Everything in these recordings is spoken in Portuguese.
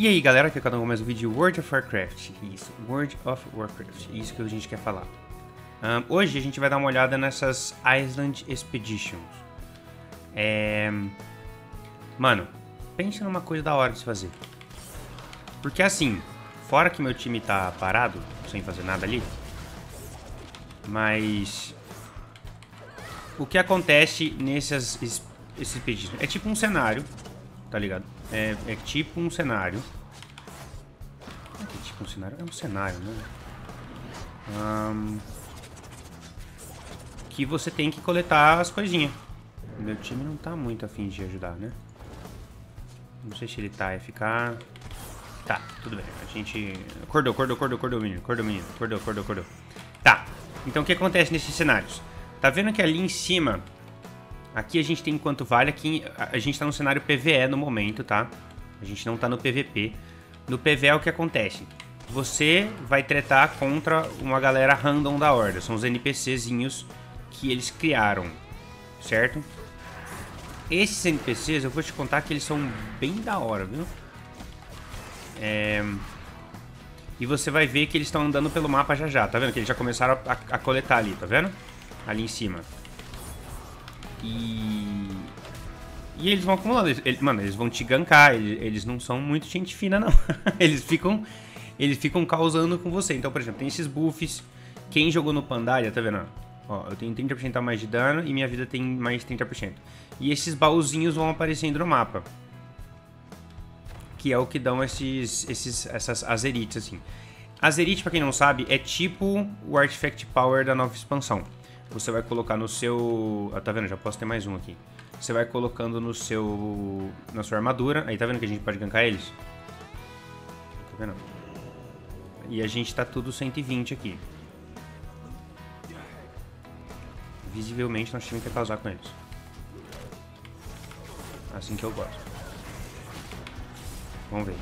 E aí galera, aqui é o Cadão com mais um vídeo de World of Warcraft. Isso, World of Warcraft, isso que a gente quer falar. Hoje a gente vai dar uma olhada nessas Island Expeditions. Mano, pensa numa coisa da hora de se fazer. Porque assim, fora que meu time tá parado, sem fazer nada ali, mas o que acontece nessas Expeditions? É tipo um cenário, tá ligado? É tipo um cenário. É tipo um cenário? É um cenário, né? Que você tem que coletar as coisinhas. Meu time não tá muito a fim de ajudar, né? Não sei se ele tá FK. Tá, tudo bem. A gente... Acordou, menino. Tá. Então o que acontece nesses cenários? Tá vendo que ali em cima... Aqui a gente tem quanto vale, aqui a gente tá no cenário PvE no momento, tá? A gente não tá no PvP. No PvE o que acontece? Você vai tretar contra uma galera random da horda. São os NPCzinhos que eles criaram, certo? Esses NPCs, eu vou te contar que eles são bem da hora, viu? E você vai ver que eles estão andando pelo mapa já já, tá vendo? Que eles já começaram a coletar ali, tá vendo? Ali em cima. E eles vão acumulando, mano, eles vão te gankar, eles não são muito gente fina não. eles ficam causando com você. Então, por exemplo, tem esses buffs. Quem jogou no Pandaria, tá vendo? Ó, eu tenho 30% a mais de dano e minha vida tem mais 30%. E esses baúzinhos vão aparecendo no mapa, que é o que dão essas Azerites, assim. Azerite, pra quem não sabe, é tipo o Artifact Power da nova expansão. Você vai colocar no seu... Ah, tá vendo? Já posso ter mais um aqui. Você vai colocando no seu... Na sua armadura. Aí tá vendo que a gente pode gankar eles? Tá vendo? E a gente tá tudo 120 aqui. Visivelmente nós temos que causar com eles. Assim que eu gosto. Vamos ver.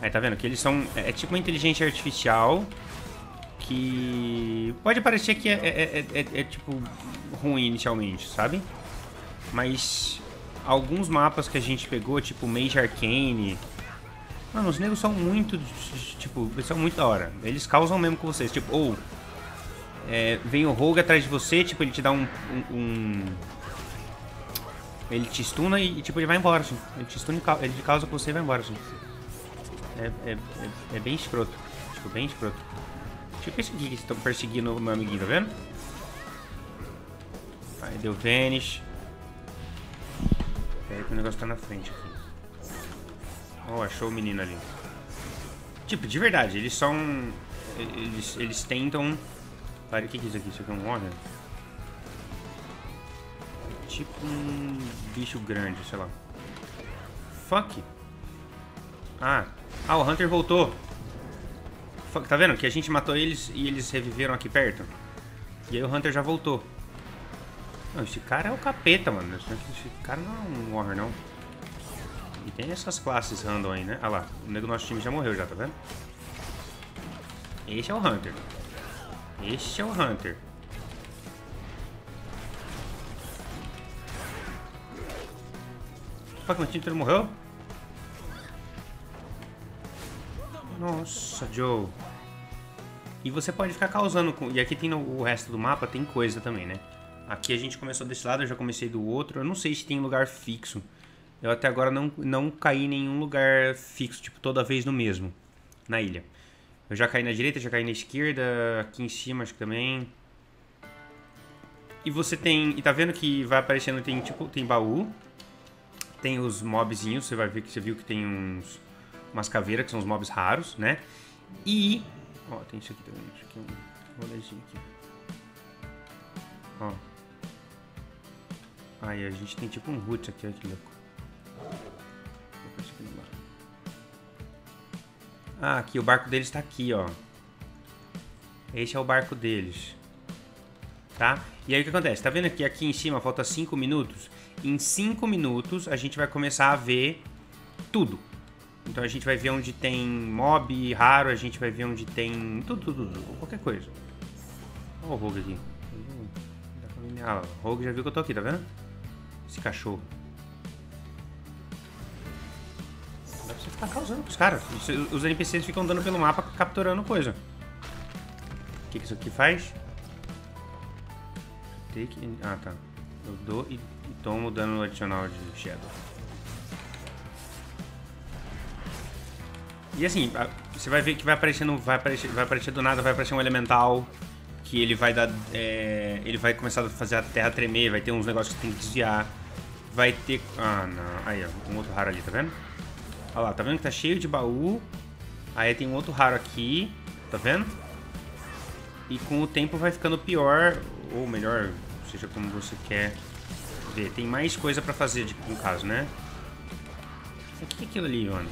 Aí tá vendo que eles são... É tipo uma inteligência artificial... Que pode parecer que é tipo ruim inicialmente, sabe? Mas alguns mapas que a gente pegou, tipo Mage Arcane... Mano, os negros são muito, tipo, eles são muito da hora. Eles causam mesmo com vocês, tipo, ou... vem o Rogue atrás de você, tipo, ele te dá Ele te stuna e, tipo, ele vai embora, assim. Ele te stuna e ele causa com você e vai embora, assim. É bem escroto, tipo, bem escroto. Deixa eu perseguir, eles estão perseguindo o meu amiguinho, tá vendo? Aí deu vanish. Peraí que o negócio tá na frente aqui. Oh, achou o menino ali. Tipo, de verdade, eles são... Eles tentam... Peraí, o que é isso aqui? Isso aqui é um horror? Tipo um bicho grande, sei lá. Fuck! Ah, o Hunter voltou! Tá vendo que a gente matou eles e eles reviveram aqui perto? E aí o Hunter já voltou. Não, esse cara é o capeta, mano. Esse cara não é um Warrior, não. E tem essas classes random aí, né? Ah lá, o nego do nosso time já morreu já, tá vendo? Esse é o Hunter. Esse é o Hunter. Opa, meu time todo morreu? Nossa, Joe. E você pode ficar causando com... E aqui tem o resto do mapa, tem coisa também, né? Aqui a gente começou desse lado, eu já comecei do outro. Eu não sei se tem lugar fixo. Eu até agora não caí em nenhum lugar fixo, tipo, toda vez no mesmo. Na ilha. Eu já caí na direita, já caí na esquerda. Aqui em cima, acho que também. E você tem... E tá vendo que vai aparecendo, tem tipo, tem baú. Tem os mobzinhos, você vai ver que você viu que tem uns... Umas caveiras, que são os mobs raros, né? E... Ó, tem isso aqui também. Isso aqui é um rolezinho aqui. Ó. Aí, a gente tem tipo um root aqui, ó. Que louco. Vou pôr isso aqui no barco. Ah, aqui. O barco deles tá aqui, ó. Esse é o barco deles. Tá? E aí, o que acontece? Tá vendo que aqui em cima falta 5 minutos? Em 5 minutos, a gente vai começar a ver tudo. Então a gente vai ver onde tem mob raro, a gente vai ver onde tem tudo, qualquer coisa. Olha o Rogue aqui. Ah, o Rogue já viu que eu tô aqui, tá vendo? Esse cachorro. Dá pra você ficar tá causando pros caras. Os NPCs ficam andando pelo mapa capturando coisa. O que, que isso aqui faz? Take in... Ah, tá. Eu dou e tomo dano adicional de Shadow. E assim, você vai ver que vai aparecer do nada, vai aparecer um elemental que ele vai dar, ele vai começar a fazer a terra tremer, vai ter uns negócios que tem que desviar, vai ter, ah não, aí ó, um outro raro ali, tá vendo? Olha lá, tá vendo que tá cheio de baú, aí tem um outro raro aqui, tá vendo? E com o tempo vai ficando pior, ou melhor, seja como você quer ver, tem mais coisa pra fazer, no caso, né? O que é aquilo ali, mano?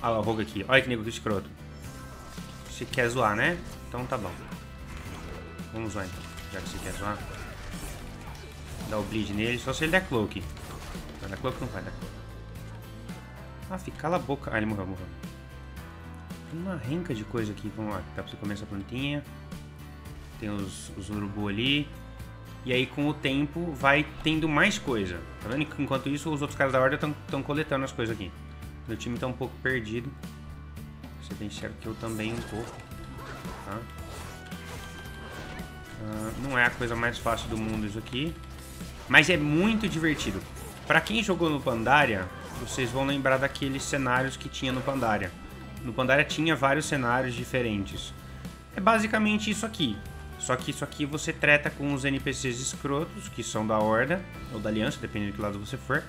Olha lá o rogue aqui. Olha que nego, que escroto. Você quer zoar, né? Então tá bom. Vamos lá então. Já que você quer zoar. Dá o bleed nele. Só se ele der cloak. Vai dar cloak, não vai dar cloak. Ah, fica, cala a boca. Ah, ele morreu, morreu. Tem uma renca de coisa aqui. Vamos lá. Dá pra você comer essa plantinha. Tem os urubu ali. E aí com o tempo vai tendo mais coisa. Tá vendo? Enquanto isso os outros caras da horda estão coletando as coisas aqui. Meu time tá um pouco perdido. Você tem certo que eu também um pouco. Tá? Não é a coisa mais fácil do mundo isso aqui. Mas é muito divertido. Pra quem jogou no Pandaria, vocês vão lembrar daqueles cenários que tinha no Pandaria. No Pandaria tinha vários cenários diferentes. É basicamente isso aqui. Só que isso aqui você treta com os NPCs escrotos, que são da Horda, ou da Aliança, dependendo de que lado você for.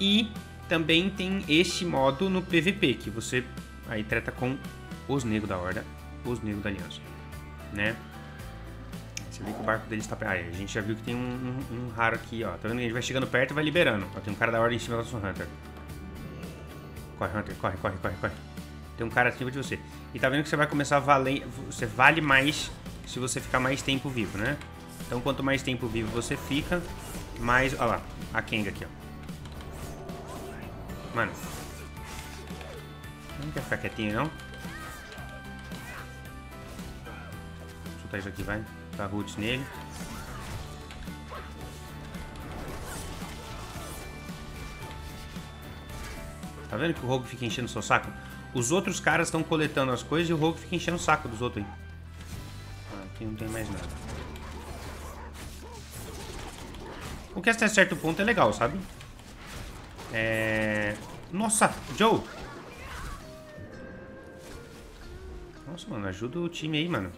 E... também tem esse modo no PVP, que você aí trata com os negros da Horda, os negros da Aliança, né? Você vê que o barco deles está... Ah, a gente já viu que tem um raro aqui, ó. Tá vendo? A gente vai chegando perto e vai liberando. Ó, tem um cara da Horda em cima do nosso Hunter. Corre, Hunter, corre, corre, corre, corre. Tem um cara acima de você. E tá vendo que você vai começar a valer... Você vale mais se você ficar mais tempo vivo, né? Então quanto mais tempo vivo você fica, mais... Olha lá, a Kenga aqui, ó. Mano, não quer ficar quietinho, não? Vou soltar isso aqui, vai. Dá roots nele. Tá vendo que o Rogue fica enchendo o seu saco? Os outros caras estão coletando as coisas e o Rogue fica enchendo o saco dos outros aí. Ah, aqui não tem mais nada. O que até certo ponto é legal, sabe? Nossa, Joe! Nossa, mano, ajuda o time aí, mano.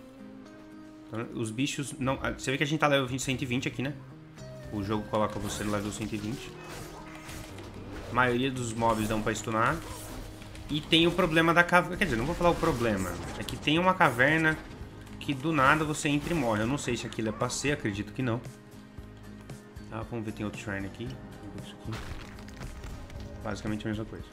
Os bichos não... Você vê que a gente tá level 120 aqui, né? O jogo coloca você no level 120. A maioria dos mobs dão pra stunar. E tem o problema da caverna. Quer dizer, não vou falar o problema. É que tem uma caverna que do nada você entra e morre. Eu não sei se aquilo é passeio, acredito que não. Tá, vamos ver, tem outro shrine aqui. Vamos ver isso aqui. Basicamente a mesma coisa.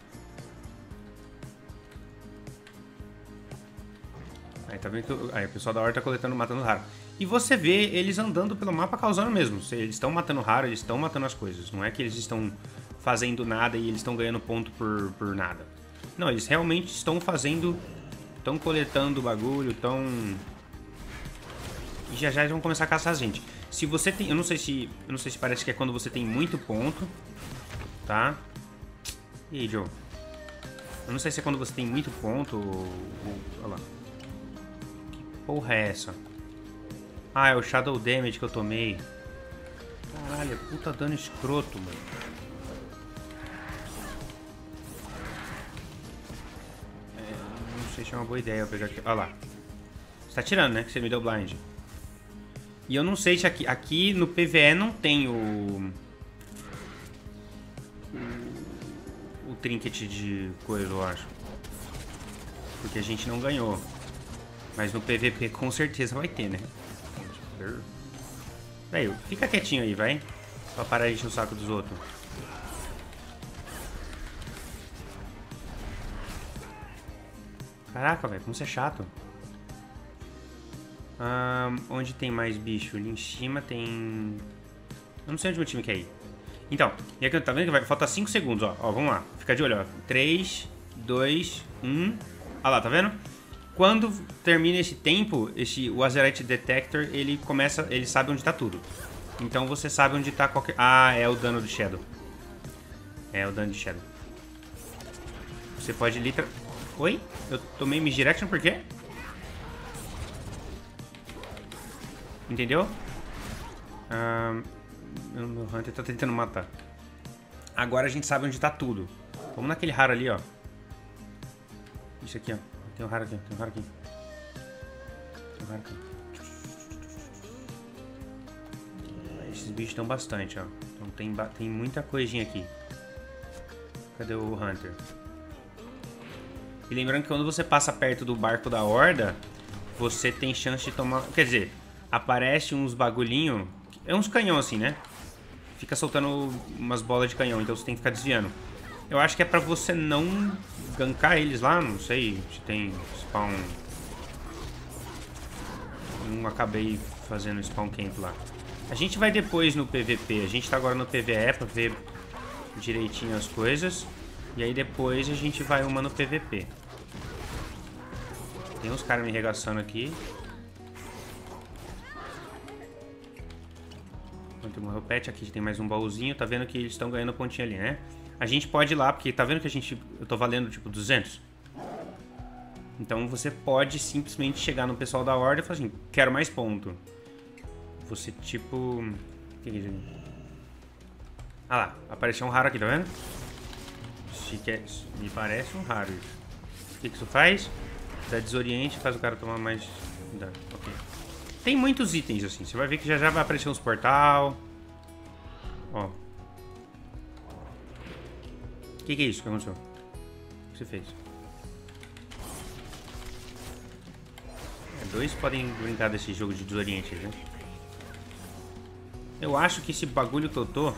Aí tá vendo que aí, o pessoal da horda tá coletando, matando raro. E você vê eles andando pelo mapa causando mesmo. Eles estão matando raro, eles estão matando as coisas. Não é que eles estão fazendo nada e eles estão ganhando ponto por nada. Não, eles realmente estão fazendo... Estão coletando o bagulho, estão... E já já eles vão começar a caçar a gente. Se você tem... Eu não sei se parece que é quando você tem muito ponto. Tá? E aí, Joe? Eu não sei se é quando você tem muito ponto ou... Olha lá. Que porra é essa? Ah, é o Shadow Damage que eu tomei. Caralho, puta dano escroto, mano. Não sei se é uma boa ideia eu pegar aqui. Olha lá. Você tá tirando, né? Que você me deu blind. E eu não sei se aqui... Aqui no PvE não tem o... trinket de coisa, eu acho. Porque a gente não ganhou. Mas no PVP com certeza vai ter, né? Velho, fica quietinho aí, vai. Pra parar de encher o saco dos outros. Caraca, velho, como você é chato. Onde tem mais bicho? Ali em cima tem... Eu não sei onde meu time quer ir. Então, e aqui, tá vendo que vai faltar 5 segundos, ó. Ó, vamos lá. Fica de olho, ó. 3, 2, 1. Olha lá, tá vendo? Quando termina esse tempo, o Azerite Detector, ele começa... Ele sabe onde tá tudo. Então você sabe onde tá qualquer... Ah, é o dano do Shadow. É o dano do Shadow. Você pode literalmente... Oi? Eu tomei misdirection por quê? Entendeu? Meu Hunter tá tentando matar. Agora a gente sabe onde tá tudo. Vamos naquele raro ali, ó. Isso aqui, ó. Tem um raro aqui, tem um raro aqui. Tem um raro aqui. Esses bichos estão bastante, ó. Então tem muita coisinha aqui. Cadê o Hunter? E lembrando que quando você passa perto do barco da Horda, você tem chance de tomar... Quer dizer, aparece uns bagulhinho... É uns canhão assim, né? Fica soltando umas bolas de canhão, então você tem que ficar desviando. Eu acho que é pra você não gankar eles lá, não sei se tem spawn... Não acabei fazendo spawn camp lá. A gente vai depois no PVP, a gente tá agora no PVE pra ver direitinho as coisas. E aí depois a gente vai uma no PVP. Tem uns caras me arregaçando aqui. Quanto morreu o pet, aqui tem mais um baúzinho. Tá vendo que eles estão ganhando pontinha ali, né? A gente pode ir lá, porque tá vendo que a gente... Eu tô valendo tipo 200. Então você pode simplesmente chegar no pessoal da Horda e falar assim, quero mais ponto. Você tipo... O que é isso aqui? Ah lá, apareceu um raro aqui, tá vendo? Me parece um raro isso. O que isso faz? Dá desoriente, faz o cara tomar mais... Dá, ok. Tem muitos itens assim, você vai ver que já vai aparecer uns portal. Ó. O que é isso que aconteceu? O que você fez? Dois podem brincar desse jogo de desoriente, né? Eu acho que esse bagulho que eu tô,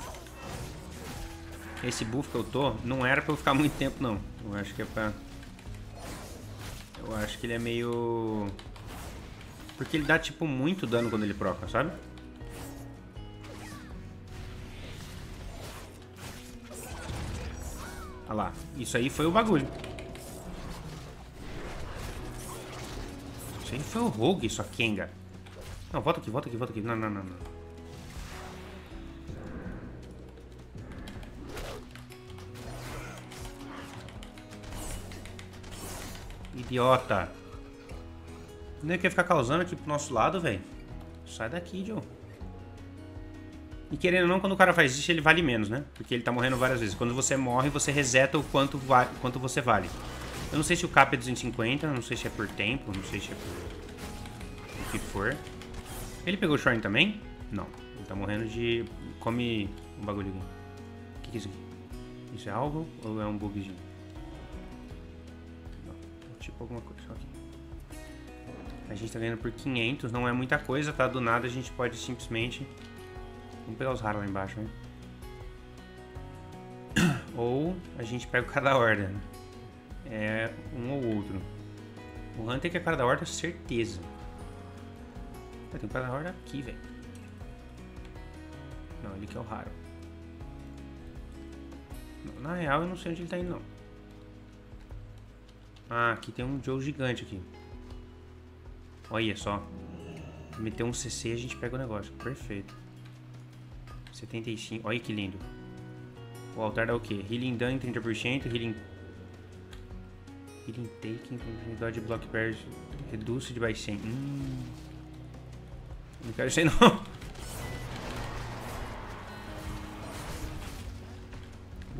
esse buff que eu tô, não era pra eu ficar muito tempo, não. Eu acho que é pra... Eu acho que ele é meio... Porque ele dá, tipo, muito dano quando ele proca, sabe? Olha lá, isso aí foi o bagulho. Isso aí foi o rogue, sua Kenga. Não, volta aqui, volta aqui, volta aqui. Não, não, não, não. Idiota. Não é que ia ficar causando aqui pro nosso lado, velho. Sai daqui, Joe. E querendo ou não, quando o cara faz isso, ele vale menos, né? Porque ele tá morrendo várias vezes. Quando você morre, você reseta o quanto você vale. Eu não sei se o cap é 250, não sei se é por tempo, não sei se é por... O que for. Ele pegou o Shorn também? Não. Ele tá morrendo de... Come um bagulho aqui. O que é isso aqui? Isso é algo ou é um bugzinho? Tipo alguma coisa aqui. A gente tá ganhando por 500, não é muita coisa, tá? Do nada a gente pode simplesmente... Vamos pegar os raros lá embaixo, né? Ou a gente pega o cara da Horda. É um ou outro. O Hunter que é o cara da Horda, certeza. Tem o cara da Horda aqui, velho. Não, ele que é o raro. Na real eu não sei onde ele tá indo, não. Ah, aqui tem um Joe gigante aqui. Olha só. Meteu um CC e a gente pega o negócio. Perfeito. 75. Olha que lindo. O altar dá o quê? Healing Done 30%. Healing Taking. Dodge Block Pairs. Reduce de by 100. Não quero isso aí não.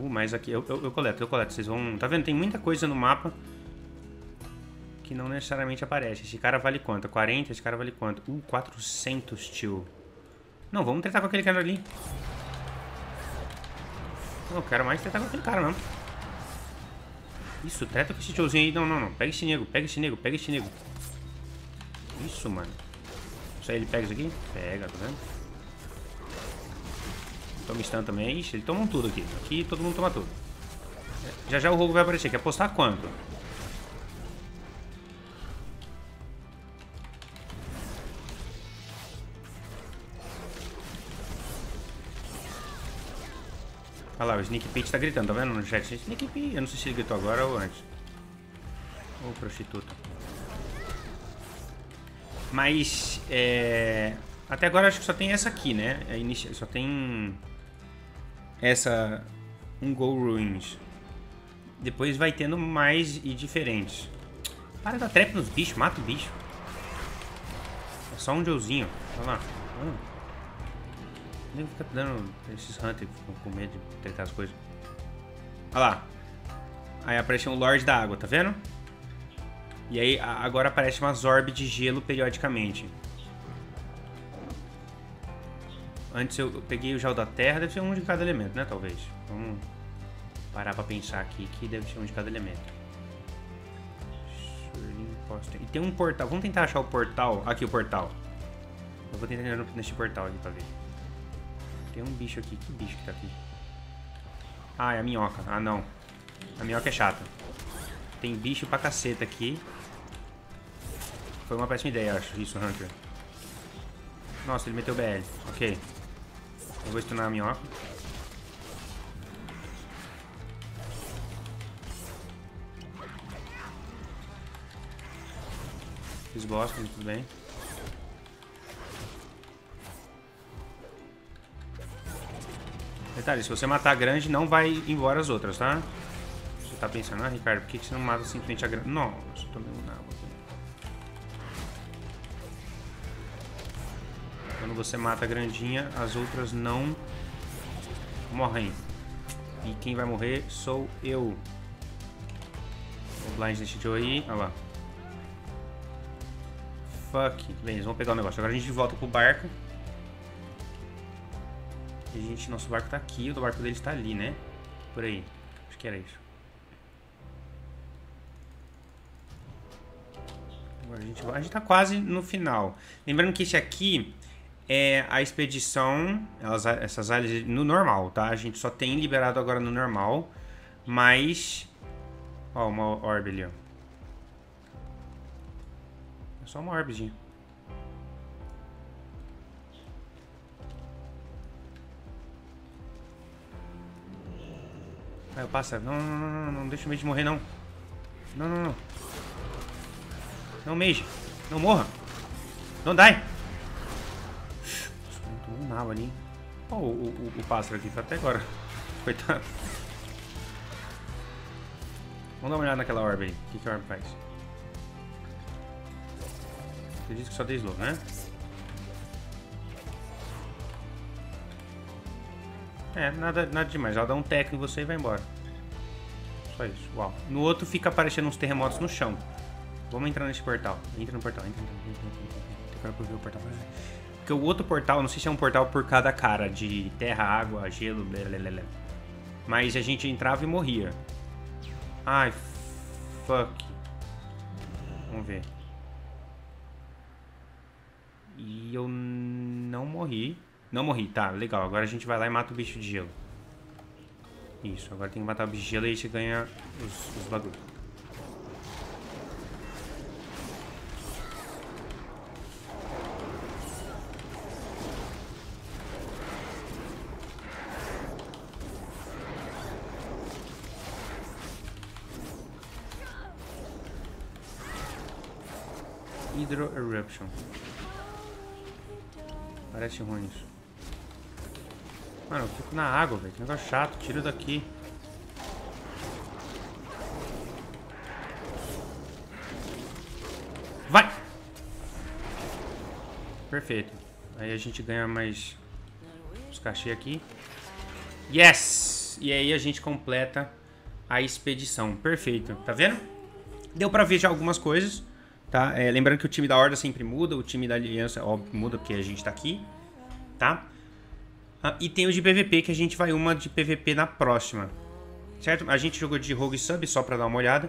Mas aqui eu coleto. Vocês vão... Tá vendo? Tem muita coisa no mapa que não necessariamente aparece. Esse cara vale quanto? 40? Esse cara vale quanto? 400, tio. Não, vamos tentar com aquele cara ali. Eu quero mais tentar com aquele cara mesmo. Isso, treta com esse tiozinho aí. Não, não, não. Pega esse nego, pega esse nego, pega esse nego. Isso, mano. Isso aí, ele pega isso aqui? Pega, tá vendo? Toma stun também. Ixi, ele toma tudo aqui. Aqui todo mundo toma tudo. Já já o rogo vai aparecer. Quer apostar quanto? Olha lá, o Sneak Pete tá gritando, tá vendo no chat? Sneak Pete, eu não sei se ele gritou agora ou antes. Ou prostituta. Mas, até agora acho que só tem essa aqui, né? Só tem essa... Um Go Ruins. Depois vai tendo mais e diferentes. Para de dar trap nos bichos, mata o bicho. É só um jozinho. Olha lá. Nem fica dando esses hunters com medo de tentar as coisas. Olha lá. Aí apareceu um Lorde da Água, tá vendo? E aí agora aparece umas orbes de gelo periodicamente. Antes eu peguei o gel da terra, deve ser um de cada elemento, né? Talvez. Vamos parar pra pensar aqui que deve ser um de cada elemento. E tem um portal, vamos tentar achar o portal. Aqui o portal. Eu vou tentar entrar nesse portal aqui pra ver. Tem um bicho aqui, que bicho que tá aqui? Ah, é a minhoca, ah não. A minhoca é chata. Tem bicho pra caceta aqui. Foi uma péssima ideia, acho, isso, Hunter. Nossa, ele meteu BL, ok. Eu vou stunar a minhoca. Eles gostam, tudo bem. Detalhe, se você matar a grande, não vai embora as outras, tá? Você tá pensando, ah, Ricardo, por que você não mata simplesmente a grande? Nossa, eu tomei um água aqui. Quando você mata a grandinha, as outras não morrem. E quem vai morrer sou eu. O Blind decidiu aí, olha lá. Fuck. Bem, eles vão pegar o negócio. Agora a gente volta pro barco. E, gente, nosso barco tá aqui. O do barco deles tá ali, né? Por aí. Acho que era isso. Agora a gente vai. A gente tá quase no final. Lembrando que esse aqui é a expedição. Essas áreas no normal, tá? A gente só tem liberado agora no normal. Mas... ó, uma orbe ali, ó. Só uma orbezinha. Aí eu passo. Não, não, não, não, não deixa o Mage morrer, não. Não, não, não. Não, Mage. Não morra. Não die. Tomou um nabo ali. Olha o pássaro aqui, tá até agora. Coitado. Vamos dar uma olhada naquela orbe aí. O que a orbe faz? Você disse que só tem slow, né? É, nada demais. Ela dá um teco em você e vai embora. Só isso. Uau. No outro fica aparecendo uns terremotos no chão. Vamos entrar nesse portal. Entra no portal. Entra pra ver o portal. Porque o outro portal, não sei se é um portal por cada cara. De terra, água, gelo, blelelele. Mas a gente entrava e morria. Ai, fuck. Vamos ver. E eu não morri. Não morri, tá, legal. Agora a gente vai lá e mata o bicho de gelo. Isso, agora tem que matar o bicho de gelo e aí você ganha os bagulhos. Hydro Eruption. Parece ruim isso. Mano, eu fico na água, velho. Que negócio chato. Tira daqui. Vai! Perfeito. Aí a gente ganha mais os cachê aqui. Yes! E aí a gente completa a expedição. Perfeito. Tá vendo? Deu pra ver já algumas coisas. Tá? É, lembrando que o time da Horda sempre muda, o time da Aliança, óbvio, muda porque a gente tá aqui, tá? Ah, e tem o de PVP, que a gente vai uma de PVP na próxima, certo? A gente jogou de Rogue Sub, só pra dar uma olhada.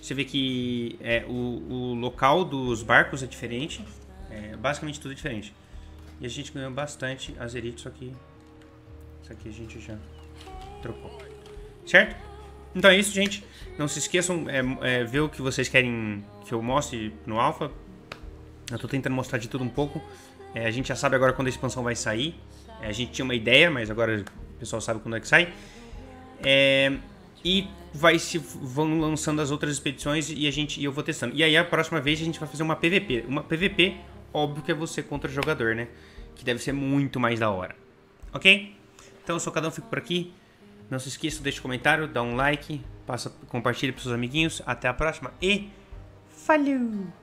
Você vê que é, o local dos barcos é diferente, é, basicamente tudo é diferente. E a gente ganhou bastante Azerite, só que isso aqui a gente já trocou, certo? Então é isso, gente. Não se esqueçam ver o que vocês querem que eu mostre no Alpha. Eu tô tentando mostrar de tudo um pouco. É, a gente já sabe agora quando a expansão vai sair. É, a gente tinha uma ideia, mas agora o pessoal sabe quando é que sai. É, e vão lançando as outras expedições e eu vou testando. E aí a próxima vez a gente vai fazer uma PVP. Uma PVP, óbvio que é você contra o jogador, né? Que deve ser muito mais da hora. Ok? Então eu sou o Cadão, fico por aqui. Não se esqueça, deixa o comentário, dá um like, compartilha para seus amiguinhos. Até a próxima e falou!